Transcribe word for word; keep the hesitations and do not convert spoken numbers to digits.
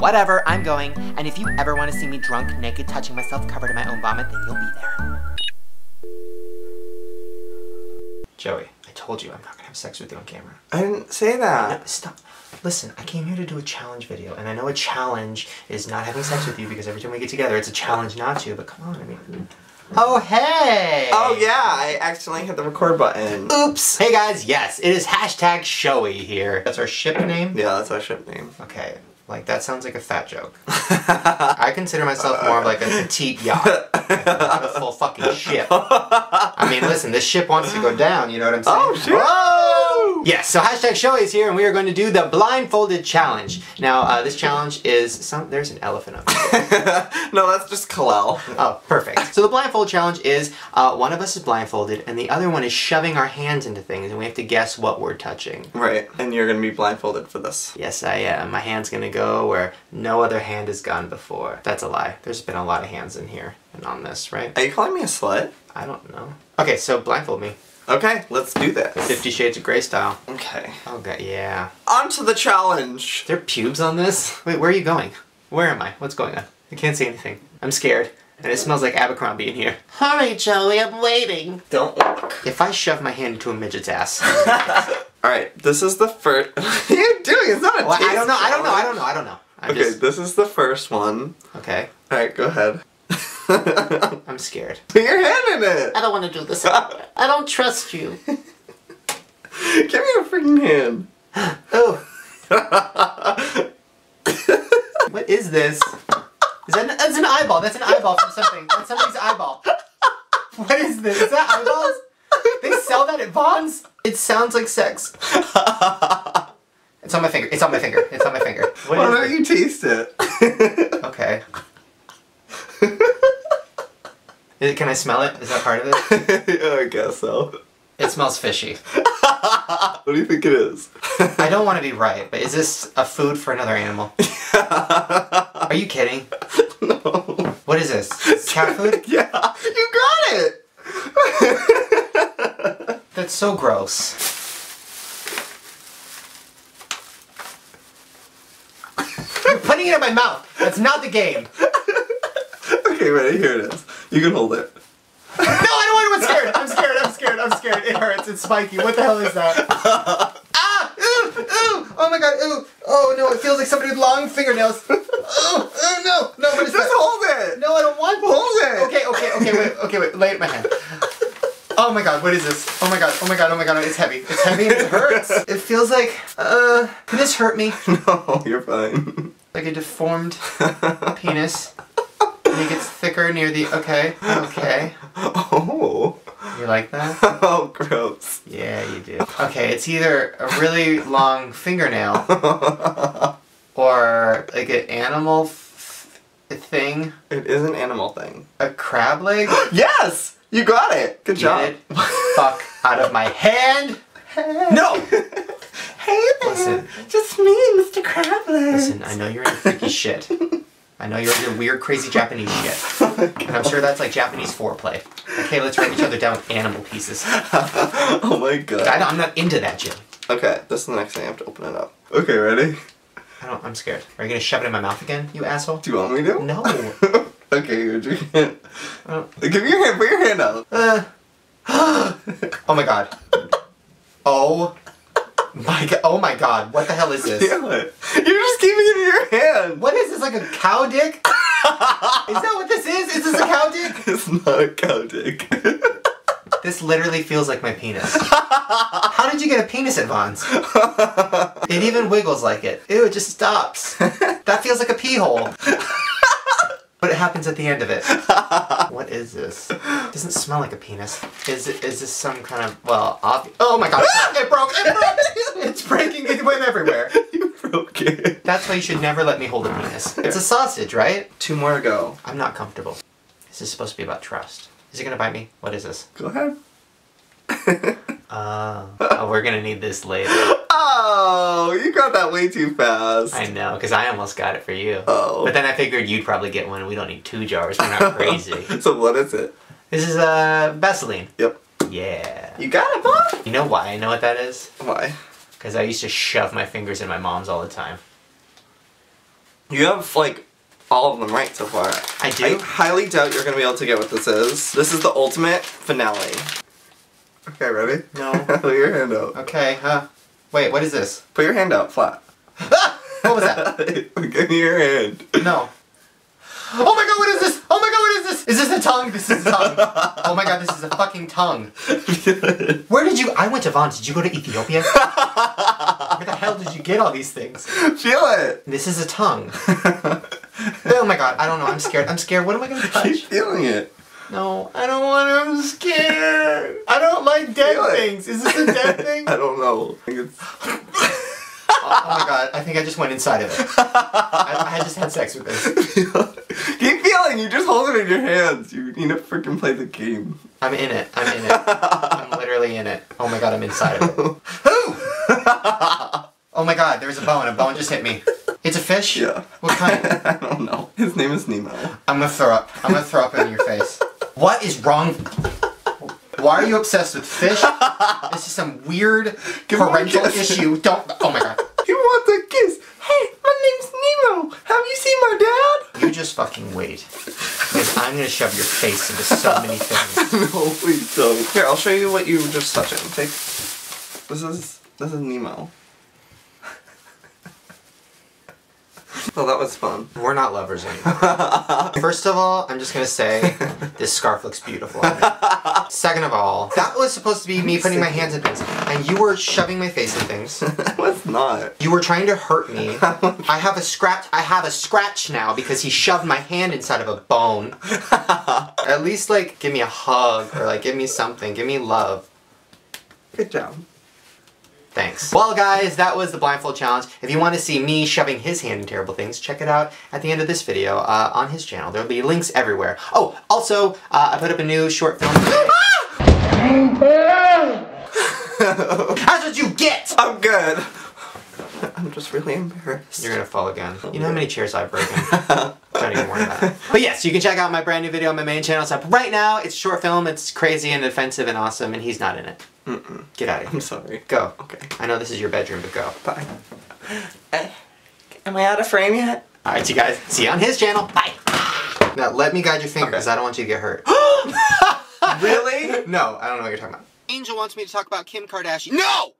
whatever, I'm going, and if you ever want to see me drunk, naked, touching myself, covered in my own vomit, then you'll be there. Joey, I told you I'm not gonna have sex with you on camera. I didn't say that. No, stop. Listen, I came here to do a challenge video, and I know a challenge is not having sex with you because every time we get together, it's a challenge not to, but come on, I mean... Oh, hey! Oh, yeah, I accidentally hit the record button. Oops! Hey, guys, yes, it is hashtag Showy here. That's our ship name? Yeah, that's our ship name. Okay, like, that sounds like a fat joke. I consider myself uh, more of like a petite yacht. Like, not a full fucking ship. I mean, listen, this ship wants to go down, you know what I'm saying? Oh, shit! Whoa! Yes, so hashtag Showy is here, and we are going to do the blindfolded challenge. Now, uh, this challenge is some... There's an elephant up there. No, that's just Kal-El. Oh, perfect. So the blindfold challenge is uh, one of us is blindfolded and the other one is shoving our hands into things and we have to guess what we're touching. Right, and you're gonna be blindfolded for this. Yes, I am. My hand's gonna go where no other hand has gone before. That's a lie. There's been a lot of hands in here and on this, right? Are you calling me a slut? I don't know. Okay, so blindfold me. Okay, let's do this. Fifty Shades of Grey style. Okay. Okay, yeah. On to the challenge! Is there pubes on this? Wait, where are you going? Where am I? What's going on? I can't see anything. I'm scared. And it smells like Abercrombie in here. Hurry, Joey, I'm waiting. Don't look. If I shove my hand into a midget's ass. Alright, this is the first... What are you doing? It's not a well, I don't know, I don't know, I don't know, I don't know. I'm okay, just... this is the first one. Okay. Alright, go ahead. I'm scared. Put your hand in it! I don't want to do this. I don't trust you. Give me a freaking hand. Oh. What is this? Is that an, that's an eyeball. That's an eyeball from something. That's somebody's eyeball. What is this? Is that eyeballs? They sell that at Bonds? It sounds like sex. It's on my finger. It's on my finger. It's on my finger. What Why don't you taste it? Okay. Is it, can I smell it? Is that part of it? I guess so. It smells fishy. What do you think it is? I don't want to be right, but is this a food for another animal? Are you kidding? No. What is this? It's cat food? Yeah. You got it! That's so gross. You're putting it in my mouth. That's not the game. Okay, ready? Here it is. You can hold it. No, I don't want to. I'm scared. I'm scared. I'm scared. I'm scared. It hurts. It's spiky. What the hell is that? Ooh! Oh my god, ooh! Oh no, it feels like somebody with long fingernails. Ooh! Oh no! No, what is that? Just hold it! No, I don't want to. Hold it! Okay, okay, okay, wait, okay, wait, lay it in my hand. Oh my god, what is this? Oh my god, oh my god, oh my god, it's heavy. It's heavy and it hurts. It feels like, uh, can this hurt me? No, you're fine. Like a deformed penis. And it gets thicker near the, okay, okay. Oh! You like that? Oh, gross. Yeah, you do. Okay, it's either a really long fingernail or like an animal f thing. It is an animal thing. A crab leg? Yes! You got it! Good Get job. Get it fuck out of my hand! Hey. No! Hey there! Listen. Just me, Mister Crab Leg. Listen, I know you're into freaky shit. I know you're into weird, crazy Japanese shit. Oh, and I'm sure that's like Japanese foreplay. Okay, let's rip each other down with animal pieces. Oh my god. I don't, I'm not into that, Jim. Okay, this is the next thing. I have to open it up. Okay, ready? I don't, I'm scared. Are you gonna shove it in my mouth again, you asshole? Do you want me to? No. Okay, you can't. Give me your hand, put your hand out. Uh, oh my god. Oh. My god, oh my god, what the hell is this? Feel it. You're just keeping it in your hand. What is this, like a cow dick? Is that what this is? Is this a cow dick? It's not a cow dick. This literally feels like my penis. How did you get a penis at Vons? It even wiggles like it. Ew, it just stops. That feels like a pee hole. But it happens at the end of it. What is this? It doesn't smell like a penis. Is it, is this some kind of, well, obvious? Oh my god, it broke, it broke! It's breaking, it went everywhere. You broke it. That's why you should never let me hold a penis. It's a sausage, right? Two more to go. I'm not comfortable. This is supposed to be about trust. Is it gonna bite me? What is this? Go ahead. uh, oh, we're gonna need this later. Oh, you got that way too fast. I know, because I almost got it for you. Oh. But then I figured you'd probably get one and we don't need two jars. We're not crazy. So what is it? This is uh, Vaseline. Yep. Yeah. You got it, Mom? You know why I know what that is? Why? Because I used to shove my fingers in my mom's all the time. You have, like, all of them right so far. I do. I highly doubt you're going to be able to get what this is. This is the ultimate finale. Okay, ready? No. Put your hand out. Okay, huh? Wait, what is this? Put your hand out, flat. Ah! What was that? Give me your hand. No. Oh my god, what is this? Oh my god, what is this? Is this a tongue? This is a tongue. Oh my god, this is a fucking tongue. Where did you- I went to Vons. Did you go to Ethiopia? Where the hell did you get all these things? Feel it. This is a tongue. Oh my god, I don't know. I'm scared. I'm scared. What am I going to touch? I keep feeling it. No, I don't want to. I'm scared. I don't like dead feel things. It. Is this a dead thing? I don't know. I think it's... Oh my god, I think I just went inside of it. I, I just had sex with this. Keep feeling, you just hold it in your hands. You need to freaking play the game. I'm in it, I'm in it. I'm literally in it. Oh my god, I'm inside of it. Who? Oh my god, there's a bone, a bone just hit me. It's a fish? Yeah. What kind? I don't know. His name is Nemo. I'm gonna throw up. I'm gonna throw up in your face. What is wrong? Why are you obsessed with fish? This is some weird parental issue. Don't, oh my god. He wants a kiss. Hey, my name's Nemo. Have you seen my dad? You just fucking wait. Because I'm gonna shove your face into so many things. No, please don't. Here, I'll show you what you were just touching. Take, this is, this is Nemo. Well, that was fun. We're not lovers anymore. First of all, I'm just gonna say, this scarf looks beautiful. Second of all, that was supposed to be me putting my hands in things, and you were shoving my face in things. I was not. You were trying to hurt me. I have a scratch. I have a scratch now because he shoved my hand inside of a bone. At least, like, give me a hug or like give me something. Give me love. Good job. Thanks. Well guys, that was the blindfold challenge. If you want to see me shoving his hand in terrible things, check it out at the end of this video uh, on his channel. There'll be links everywhere. Oh, also, uh, I put up a new short film today. That's what you get! I'm good. I'm just really embarrassed. You're gonna fall again. You know how many chairs I've broken? Don't even worry about it. But yes, you can check out my brand new video on my main channel. It's up right now. It's a short film. It's crazy and offensive and awesome, and he's not in it. Mm-mm. Get out of here. I'm sorry. Go. Okay. I know this is your bedroom, but go. Bye. Uh, am I out of frame yet? All right, you guys. See you on his channel. Bye. Now, let me guide your finger, because okay. I don't want you to get hurt. Really? No, I don't know what you're talking about. Angel wants me to talk about Kim Kardashian. No!